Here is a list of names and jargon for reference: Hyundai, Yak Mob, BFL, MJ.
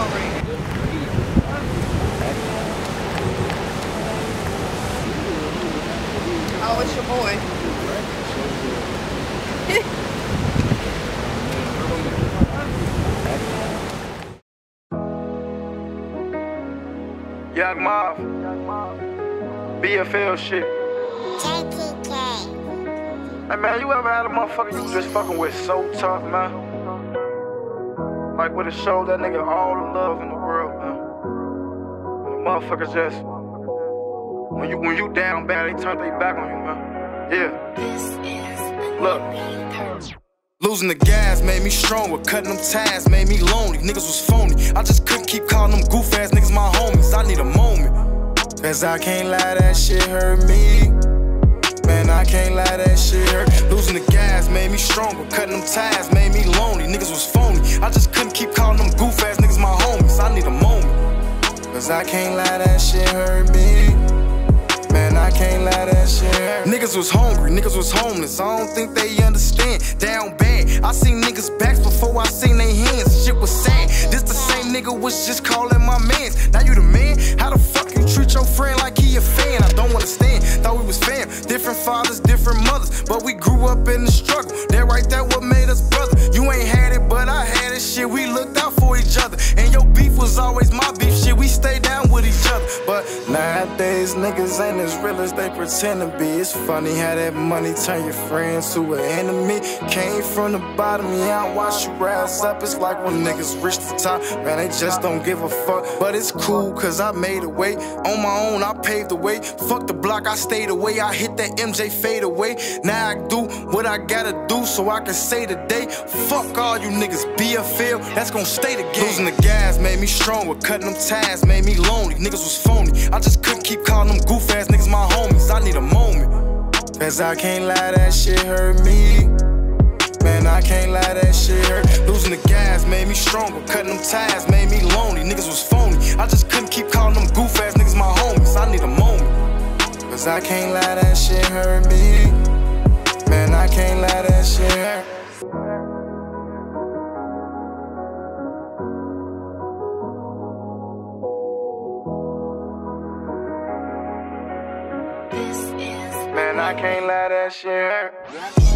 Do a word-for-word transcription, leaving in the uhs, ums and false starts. Oh, it's your boy. Yak Mob. B F L shit. Hey man, you ever had a motherfucker you was just fucking with so tough, man? Like, would've showed that nigga all the love in the world, man. Motherfuckers just, when you when you down bad, they turn their back on you, man. Yeah. Look. Losing the gas made me stronger, cutting them ties made me lonely. Niggas was phony, I just couldn't keep calling them goof ass niggas my homies. I need a moment, cause I can't lie, that shit hurt me. Man, I can't lie, that shit hurt. Losing the gas made me stronger, cutting them ties made me lonely. Niggas was phony, I just couldn't keep calling them goof ass niggas my homies. I need a moment, cause I can't lie, that shit hurt me. Man, I can't lie, that shit hurt. Niggas was hungry, niggas was homeless, I don't think they understand. Down bad, I seen niggas backs before I seen they hands. Shit was sad, this the same nigga was just calling my mans. Now you the man, how the fuck you treat your friend like he a fan? I don't understand, thought we was fam. Different fathers, different mothers, but we grew up in the struggle. That right there what made us brother. You ain't had it, but I had it, shit, we looked out for each other. And your beef was always my beef, shit, we stayed down with each other. But nowadays, niggas ain't as real as they pretend to be. It's funny how that money turn your friends to an enemy. Came from the bottom, yeah, I watch you rise up. It's like when niggas reach the top, man, they just don't give a fuck. But it's cool, cause I made a way. On my own, I paved the way. Fuck the block, I stayed away. I hit that M J fade away. Now I do what I gotta do so I can say today, fuck all you niggas, B F L, that's gon' stay the game. Losing the gas made me stronger, cutting them ties made me lonely. Niggas was phony, I just couldn't keep calling them goof ass niggas my homies. I need a moment, cause I can't lie, that shit hurt me. Man, I can't lie, that shit hurt. Losing the gas made me stronger, cutting them ties made me lonely. Niggas was phony, I just couldn't keep calling them goof ass niggas my homies. I need a moment, cause I can't lie, that shit hurt me. Man, I can't lie, that shit hurt. Man, I can't lie, that shit hurt.